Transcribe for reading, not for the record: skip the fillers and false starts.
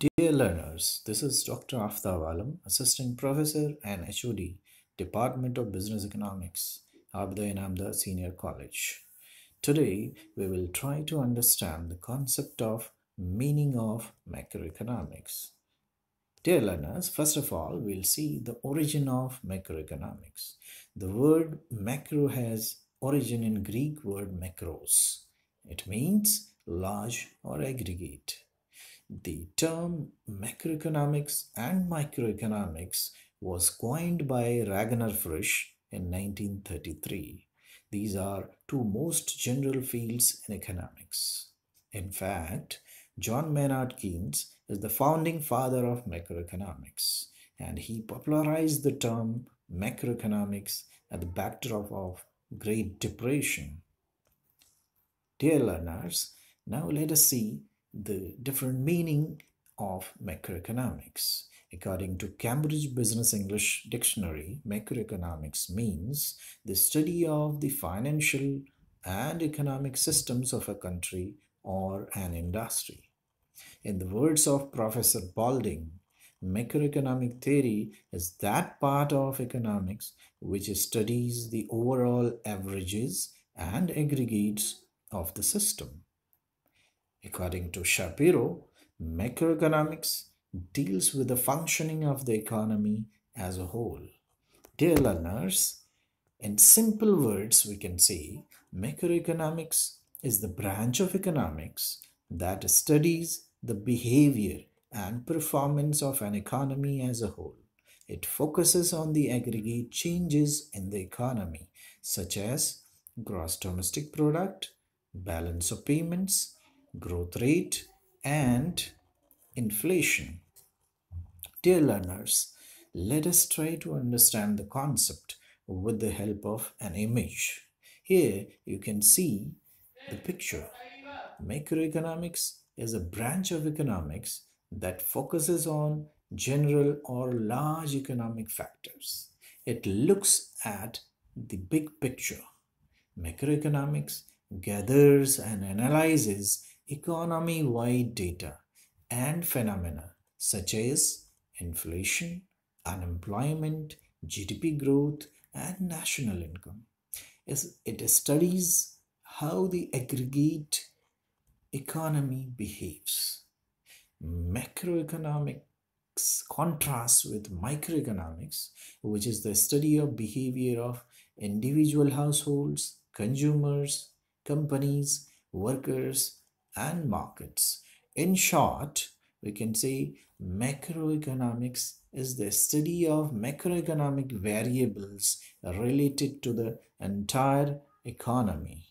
Dear learners, this is Dr. Aftab Alam, Assistant Professor and HOD, Department of Business Economics, Abdul Nabi Senior College. Today, we will try to understand the concept of meaning of macroeconomics. Dear learners, first of all, we'll see the origin of macroeconomics. The word macro has origin in Greek word makros. It means large or aggregate. The term macroeconomics and microeconomics was coined by Ragnar Frisch in 1933. These are two most general fields in economics. In fact, John Maynard Keynes is the founding father of macroeconomics, and he popularized the term macroeconomics at the backdrop of Great Depression. Dear learners, now let us see the different meaning of macroeconomics. According to Cambridge Business English Dictionary, macroeconomics means the study of the financial and economic systems of a country or an industry. In the words of Professor Boulding, macroeconomic theory is that part of economics which studies the overall averages and aggregates of the system. According to Shapiro, macroeconomics deals with the functioning of the economy as a whole. Dear learners, in simple words, we can say macroeconomics is the branch of economics that studies the behavior and performance of an economy as a whole. It focuses on the aggregate changes in the economy, such as gross domestic product, balance of payments, growth rate, and inflation. Dear learners, let us try to understand the concept with the help of an image. Here you can see the picture. Macroeconomics is a branch of economics that focuses on general or large economic factors. It looks at the big picture. Macroeconomics gathers and analyzes economy-wide data and phenomena such as inflation, unemployment, GDP growth, and national income. It studies how the aggregate economy behaves. Macroeconomics contrasts with microeconomics, which is the study of behavior of individual households, consumers, companies, workers, and markets. In short, we can say macroeconomics is the study of macroeconomic variables related to the entire economy.